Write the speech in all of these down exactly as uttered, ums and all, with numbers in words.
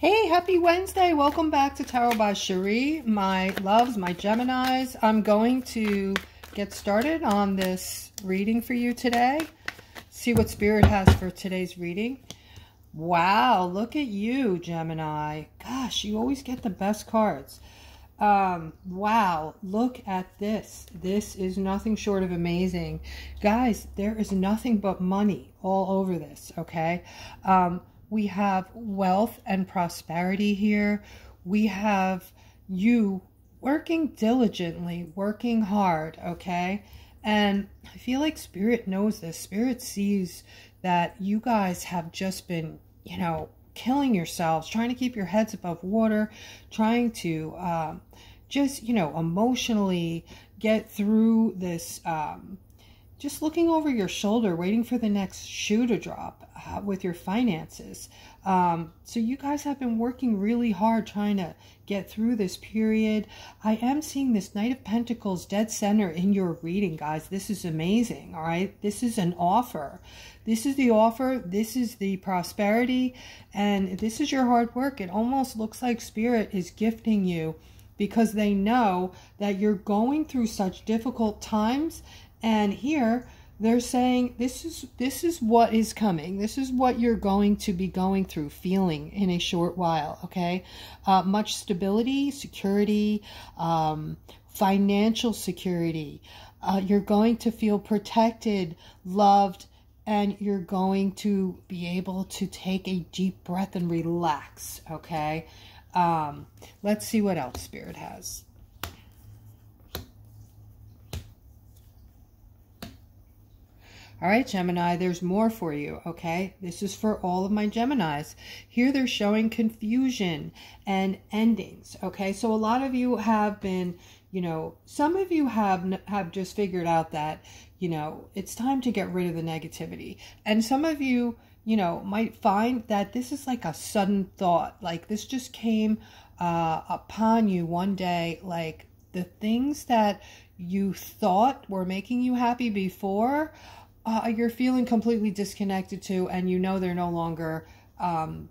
Hey, happy Wednesday. Welcome back to Tarot by Cherie. My loves, my Geminis. I'm going to get started on this reading for you today. See what Spirit has for today's reading. Wow, look at you, Gemini. Gosh, you always get the best cards. Um, wow, look at this. This is nothing short of amazing. Guys, there is nothing but money all over this, okay? Um... We have wealth and prosperity here. We have you working diligently, working hard, okay? And I feel like Spirit knows this. Spirit sees that you guys have just been, you know, killing yourselves, trying to keep your heads above water, trying to um, just, you know, emotionally get through this, um, just looking over your shoulder, waiting for the next shoe to drop uh, with your finances. Um, so you guys have been working really hard trying to get through this period. I am seeing this Knight of Pentacles dead center in your reading, guys. This is amazing, all right? This is an offer. This is the offer. This is the prosperity. And this is your hard work. It almost looks like Spirit is gifting you because they know that you're going through such difficult times. And here they're saying this is this is what is coming. This is what you're going to be going through, feeling in a short while. Okay, uh, much stability, security, um, financial security. Uh, you're going to feel protected, loved, and you're going to be able to take a deep breath and relax. Okay, um, let's see what else Spirit has. All right, Gemini, there's more for you, okay? This is for all of my Geminis. Here they're showing confusion and endings, okay? So a lot of you have been, you know, some of you have have just figured out that, you know, it's time to get rid of the negativity. And some of you, you know, might find that this is like a sudden thought. Like this just came uh, upon you one day, like the things that you thought were making you happy before, Uh, you're feeling completely disconnected to, and you know they're no longer um,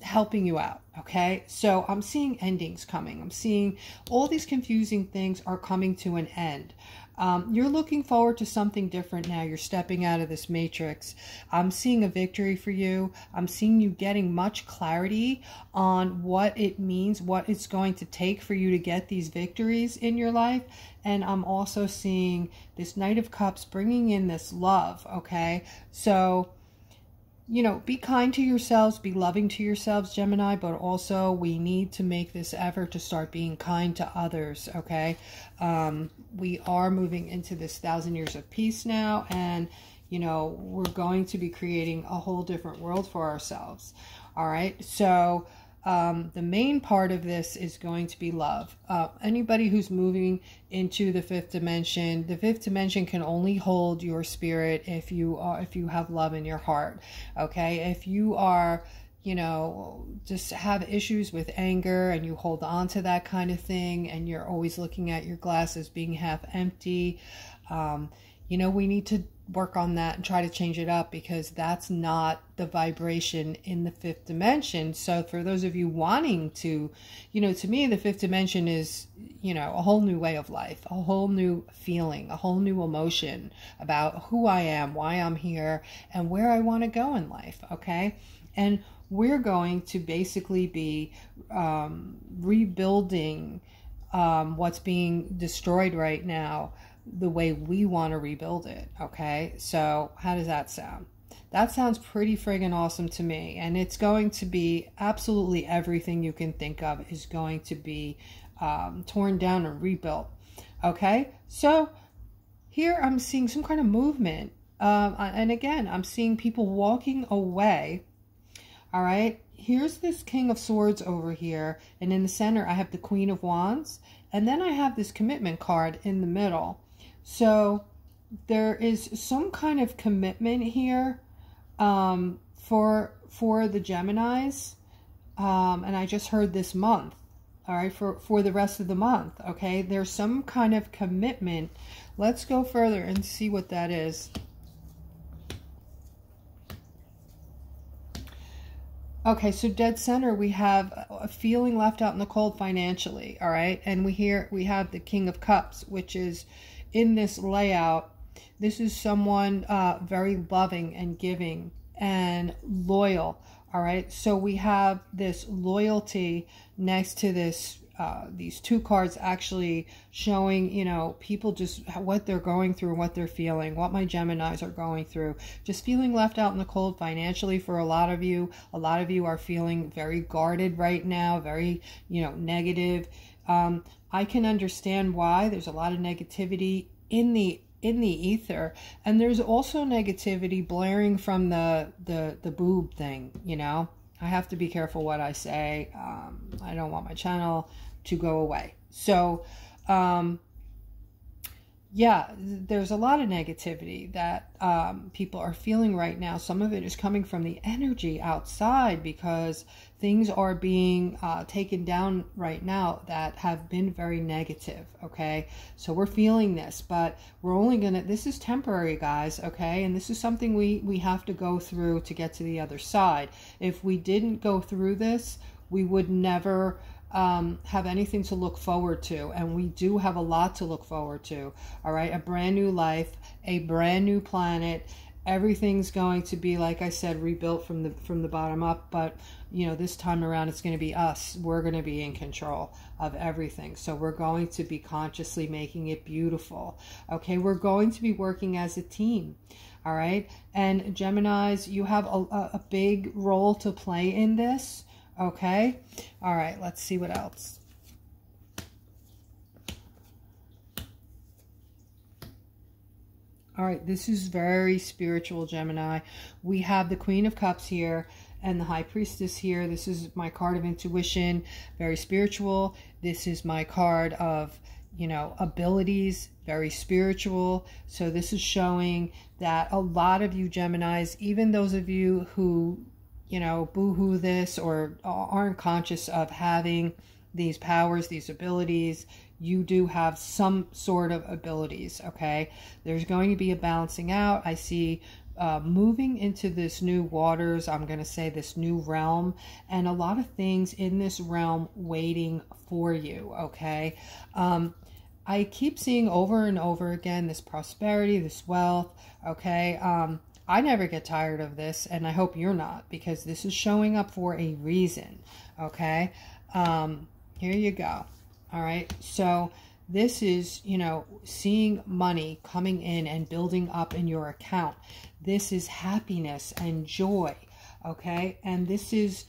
helping you out, okay? So I'm seeing endings coming. I'm seeing all these confusing things are coming to an end. Um, you're looking forward to something different now. You're stepping out of this matrix. I'm seeing a victory for you. I'm seeing you getting much clarity on what it means, what it's going to take for you to get these victories in your life. And I'm also seeing this Knight of Cups bringing in this love, okay? So, you know, be kind to yourselves, be loving to yourselves, Gemini, but also we need to make this effort to start being kind to others, okay? Um, we are moving into this thousand years of peace now, and, you know, we're going to be creating a whole different world for ourselves, all right? So Um, the main part of this is going to be love. Uh, anybody who's moving into the fifth dimension, the fifth dimension can only hold your spirit if you are, if you have love in your heart. Okay. If you are, you know, just have issues with anger and you hold on to that kind of thing, and you're always looking at your glass as being half empty. Um, you know, we need to work on that and try to change it up, because that's not the vibration in the fifth dimension. So for those of you wanting to, you know, to me, the fifth dimension is, you know, a whole new way of life, a whole new feeling, a whole new emotion about who I am, why I'm here, and where I want to go in life. Okay. And we're going to basically be um, rebuilding um, what's being destroyed right now, the way we want to rebuild it. Okay. So how does that sound? That sounds pretty friggin' awesome to me. And it's going to be absolutely everything you can think of is going to be um, torn down and rebuilt. Okay. So here I'm seeing some kind of movement. Um, and again, I'm seeing people walking away. All right. Here's this King of Swords over here. And in the center, I have the Queen of Wands. And then I have this commitment card in the middle. So there is some kind of commitment here um, for for the Geminis, um, and I just heard this month. All right, for for the rest of the month. Okay, there's some kind of commitment. Let's go further and see what that is. Okay, so dead center, we have a feeling left out in the cold financially, all right? And we hear we have the King of Cups, which is in this layout. This is someone uh, very loving and giving and loyal, all right? So we have this loyalty next to this, uh, these two cards actually showing, you know, people just what they're going through, what they're feeling, what my Geminis are going through. Just feeling left out in the cold financially for a lot of you. A lot of you are feeling very guarded right now, very, you know, negative. Um, I can understand why. There's a lot of negativity in the in the ether, and there's also negativity blaring from the the the boob thing. You know, I have to be careful what I say. um I don't want my channel to go away. So um yeah, there's a lot of negativity that um people are feeling right now. Some of it is coming from the energy outside, because things are being uh taken down right now that have been very negative. Okay, so we're feeling this, but we're only gonna, this is temporary, guys, okay? And this is something we we have to go through to get to the other side. If we didn't go through this, we would never um have anything to look forward to, and we do have a lot to look forward to. All right, a brand new life, a brand new planet. Everything's going to be, like I said, rebuilt from the from the bottom up. But you know, this time around, it's going to be us. We're going to be in control of everything, so we're going to be consciously making it beautiful. Okay, we're going to be working as a team. All right, and Geminis, you have a, a big role to play in this. Okay. All right. Let's see what else. All right. This is very spiritual, Gemini. We have the Queen of Cups here and the High Priestess here. This is my card of intuition, very spiritual. This is my card of, you know, abilities, very spiritual. So this is showing that a lot of you Geminis, even those of you who, you know, boohoo this or aren't conscious of having these powers, these abilities, you do have some sort of abilities. Okay, there's going to be a balancing out. I see uh, moving into this new waters, I'm going to say this new realm, and a lot of things in this realm waiting for you. Okay, um, I keep seeing over and over again this prosperity, this wealth. Okay, um, I never get tired of this, and I hope you're not, because this is showing up for a reason. Okay, um, here you go. All right, so this is, you know, seeing money coming in and building up in your account. This is happiness and joy. Okay, and this is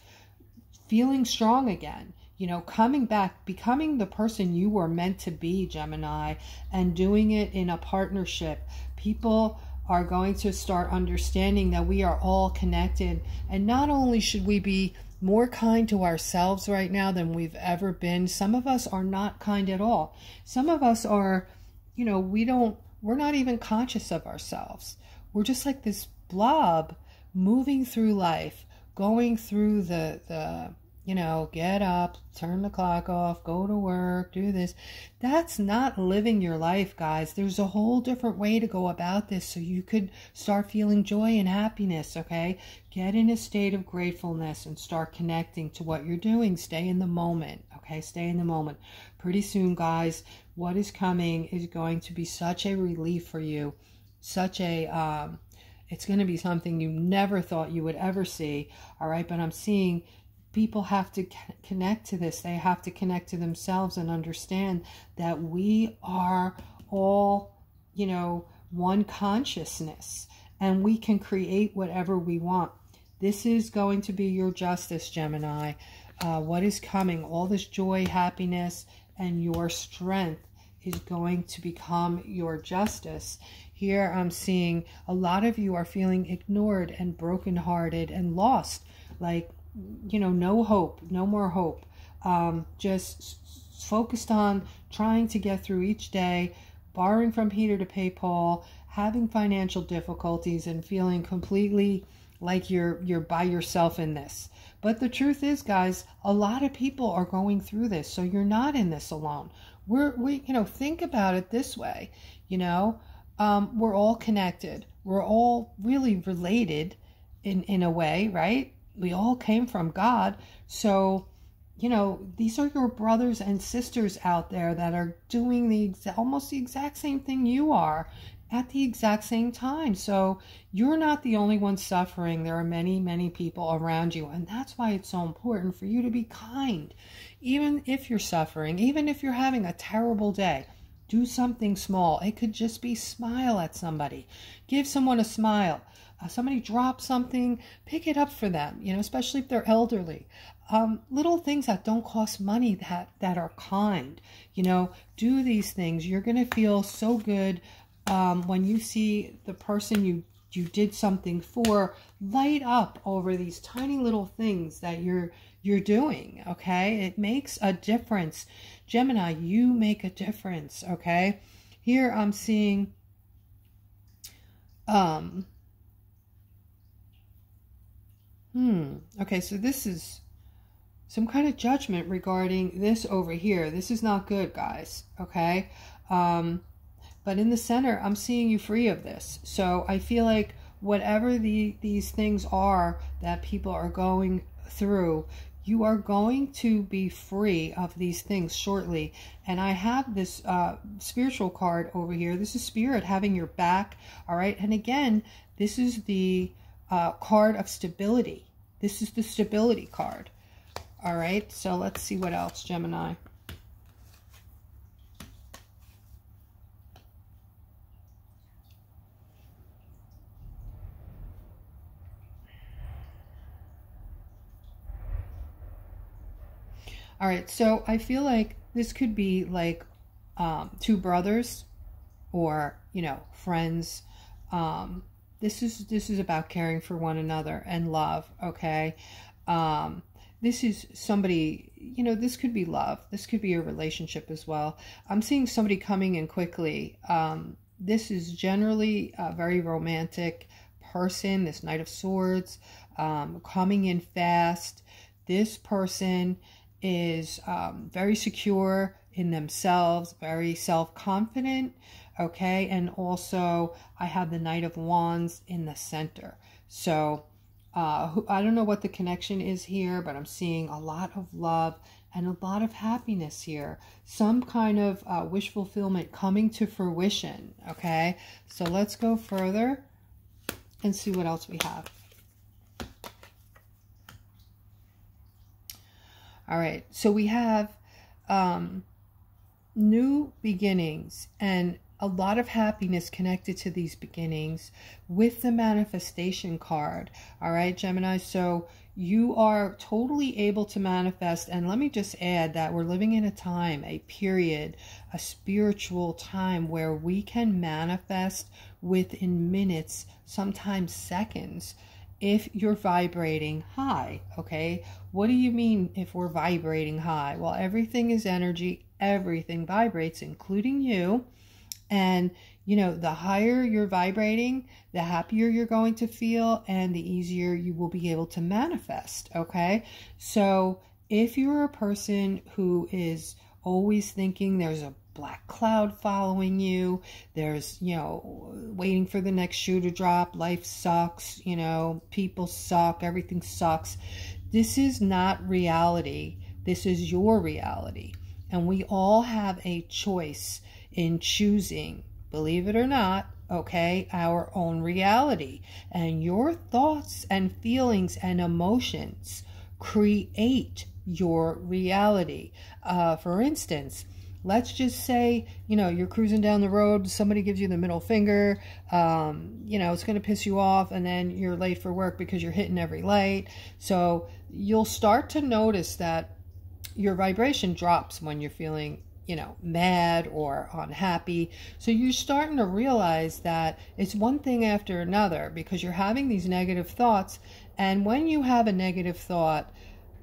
feeling strong again. You know, coming back, becoming the person you were meant to be, Gemini, and doing it in a partnership. People are going to start understanding that we are all connected, and not only should we be more kind to ourselves right now than we've ever been. Some of us are not kind at all. Some of us are, you know, we don't, we're not even conscious of ourselves. We're just like this blob moving through life, going through the, the, you know, get up, turn the clock off, go to work, do this. That's not living your life, guys. There's a whole different way to go about this, so you could start feeling joy and happiness, okay? Get in a state of gratefulness and start connecting to what you're doing. Stay in the moment, okay? Stay in the moment. Pretty soon, guys, what is coming is going to be such a relief for you, such a... um, it's going to be something you never thought you would ever see, all right? But I'm seeing... people have to connect to this. They have to connect to themselves and understand that we are all, you know, one consciousness, and we can create whatever we want. This is going to be your justice, Gemini. Uh, what is coming, all this joy, happiness, and your strength is going to become your justice. Here I'm seeing a lot of you are feeling ignored and brokenhearted and lost, like, you know, no hope, no more hope. Um, just focused on trying to get through each day, borrowing from Peter to pay Paul, having financial difficulties, and feeling completely like you're you're by yourself in this. But the truth is, guys, a lot of people are going through this, so you're not in this alone. We're we you know, think about it this way. You know, um, we're all connected. We're all really related in in a way, right? we all came from God. So, you know, these are your brothers and sisters out there that are doing the almost the exact same thing you are at the exact same time. So you're not the only one suffering. There are many, many people around you. And that's why it's so important for you to be kind. Even if you're suffering, even if you're having a terrible day, do something small. It could just be smile at somebody. Give someone a smile. Uh, somebody drops something, pick it up for them, you know, especially if they're elderly. Um, little things that don't cost money that, that are kind, you know, do these things. You're going to feel so good um, when you see the person you, you did something for light up over these tiny little things that you're, you're doing. Okay. It makes a difference. Gemini, you make a difference. Okay. Here I'm seeing, um, Hmm. Okay, so this is some kind of judgment regarding this over here. This is not good, guys. Okay. Um, but in the center, I'm seeing you free of this. So I feel like whatever the, these things are that people are going through, you are going to be free of these things shortly. And I have this uh, spiritual card over here. This is Spirit having your back. All right. And again, this is the uh, card of stability. This is the stability card. All right. So let's see what else, Gemini. All right. So I feel like this could be like, um, two brothers or, you know, friends. Um, this is, this is about caring for one another and love. Okay. Um, This is somebody, you know, this could be love. This could be a relationship as well. I'm seeing somebody coming in quickly. Um, this is generally a very romantic person, this Knight of Swords, um, coming in fast. This person is um, very secure in themselves, very self-confident. Okay. And also I have the Knight of Wands in the center. So Uh, I don't know what the connection is here, but I'm seeing a lot of love and a lot of happiness here. Some kind of uh, wish fulfillment coming to fruition. Okay, so let's go further and see what else we have. All right, so we have um, new beginnings and a lot of happiness connected to these beginnings with the manifestation card. All right, Gemini. So you are totally able to manifest. And let me just add that we're living in a time, a period, a spiritual time where we can manifest within minutes, sometimes seconds, if you're vibrating high. Okay. What do you mean if we're vibrating high? Well, everything is energy. Everything vibrates, including you. And, you know, the higher you're vibrating, the happier you're going to feel and the easier you will be able to manifest. Okay. So if you're a person who is always thinking there's a black cloud following you, there's, you know, waiting for the next shoe to drop, life sucks, you know, people suck, everything sucks. This is not reality. This is your reality. And we all have a choice in choosing, believe it or not, okay, our own reality. And your thoughts and feelings and emotions create your reality. Uh, for instance, let's just say, you know, you're cruising down the road, somebody gives you the middle finger, um, you know, it's going to piss you off, and then you're late for work because you're hitting every light. So you'll start to notice that your vibration drops when you're feeling, you know, mad or unhappy. So you're starting to realize that it's one thing after another because you're having these negative thoughts. And when you have a negative thought,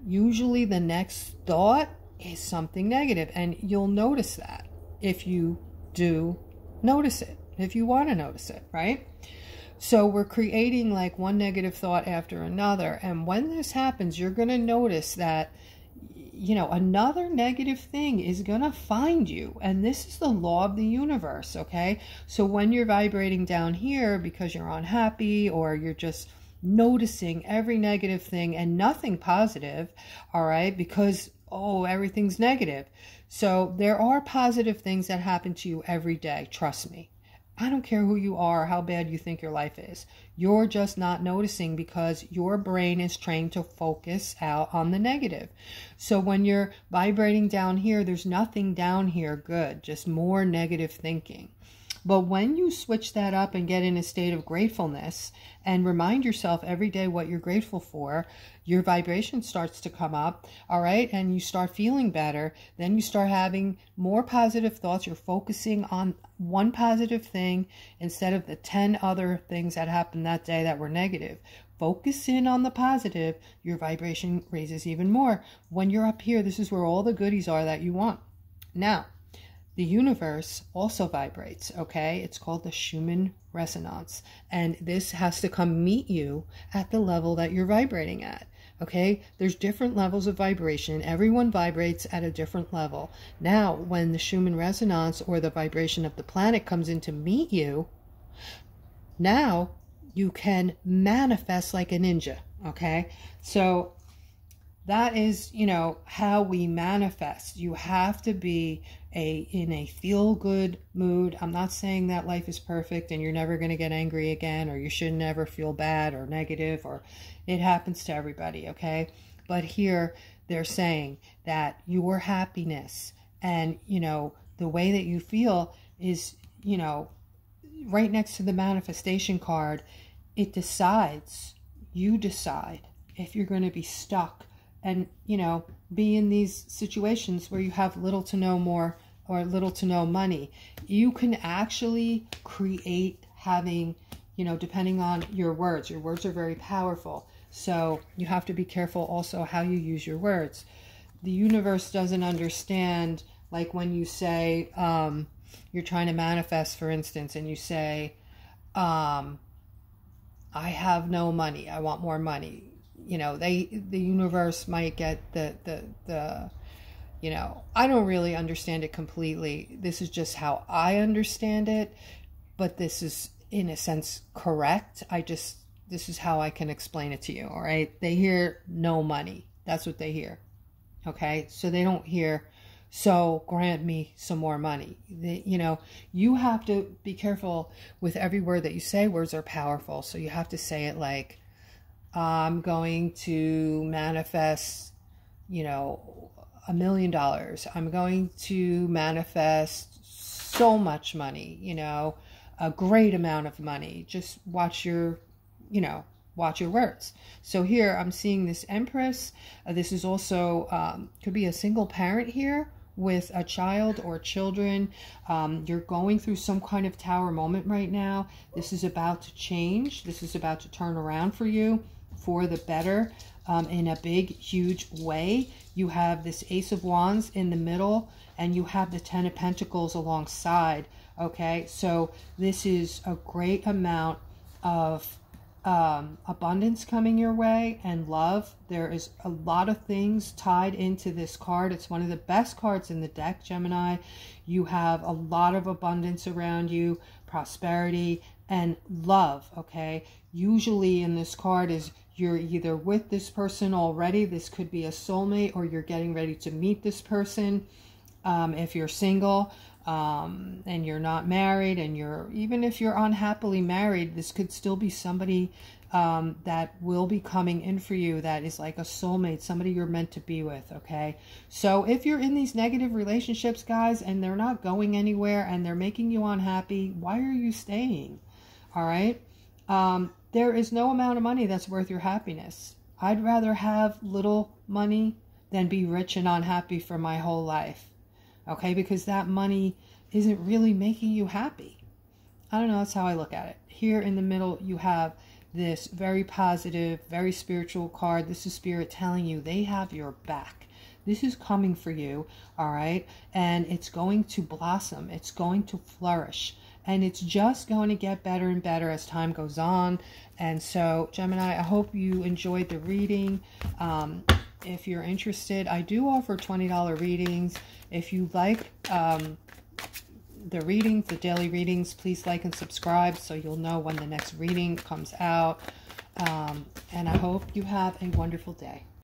usually the next thought is something negative. And you'll notice that if you do notice it, if you want to notice it, right? So we're creating like one negative thought after another. And when this happens, you're going to notice that, you know, another negative thing is going to find you. And this is the law of the universe. Okay. So when you're vibrating down here because you're unhappy or you're just noticing every negative thing and nothing positive, all right, because, oh, everything's negative. So there are positive things that happen to you every day, trust me. I don't care who you are, how bad you think your life is. You're just not noticing because your brain is trained to focus out on the negative. So when you're vibrating down here, there's nothing down here good, just more negative thinking. But when you switch that up and get in a state of gratefulness and remind yourself every day what you're grateful for, your vibration starts to come up, all right? And you start feeling better. Then you start having more positive thoughts. You're focusing on one positive thing instead of the ten other things that happened that day that were negative. Focus in on the positive. Your vibration raises even more. When you're up here, this is where all the goodies are that you want. Now, the universe also vibrates, okay? It's called the Schumann resonance. And this has to come meet you at the level that you're vibrating at, okay? There's different levels of vibration. Everyone vibrates at a different level. Now, when the Schumann resonance or the vibration of the planet comes in to meet you, now you can manifest like a ninja, okay? So that is, you know, how we manifest. You have to be a in a feel-good mood. I'm not saying that life is perfect and you're never going to get angry again, or you should never feel bad or negative, or it happens to everybody, okay? But here they're saying that your happiness and, you know, the way that you feel is, you know, right next to the manifestation card. It decides, you decide if you're going to be stuck and, you know, be in these situations where you have little to no more or little to no money. You can actually create having, you know, depending on your words. Your words are very powerful. So you have to be careful also how you use your words. The universe doesn't understand, like when you say, um, you're trying to manifest, for instance, and you say, um, I have no money, I want more money. You know, they, the universe might get the, the, the, you know, I don't really understand it completely. This is just how I understand it, but this is in a sense correct. I just, this is how I can explain it to you. All right. They hear no money. That's what they hear. Okay. So they don't hear, so grant me some more money. The, you know, you have to be careful with every word that you say. Words are powerful. So you have to say it like, I'm going to manifest, you know, a million dollars. I'm going to manifest so much money, you know, a great amount of money. Just watch your, you know, watch your words. So here I'm seeing this Empress. Uh, this is also, um, could be a single parent here with a child or children. Um, you're going through some kind of tower moment right now. This is about to change. This is about to turn around for you, for the better, um, in a big, huge way. You have this Ace of Wands in the middle, and you have the Ten of Pentacles alongside, okay? So this is a great amount of um, abundance coming your way, and love. There is a lot of things tied into this card. It's one of the best cards in the deck, Gemini. You have a lot of abundance around you, prosperity, and love, okay? Usually in this card is you're either with this person already. This could be a soulmate, or you're getting ready to meet this person. Um, if you're single um, and you're not married, and you're, even if you're unhappily married, this could still be somebody um, that will be coming in for you. That is like a soulmate, somebody you're meant to be with. Okay. So if you're in these negative relationships, guys, and they're not going anywhere and they're making you unhappy, why are you staying? All right. Um, There is no amount of money that's worth your happiness. I'd rather have little money than be rich and unhappy for my whole life. Okay, because that money isn't really making you happy. I don't know, that's how I look at it. Here in the middle, you have this very positive, very spiritual card. This is Spirit telling you they have your back. This is coming for you, all right? And it's going to blossom. It's going to flourish. And it's just going to get better and better as time goes on. And so, Gemini, I hope you enjoyed the reading. Um, if you're interested, I do offer twenty dollar readings. If you like um, the readings, the daily readings, please like and subscribe so you'll know when the next reading comes out. Um, and I hope you have a wonderful day.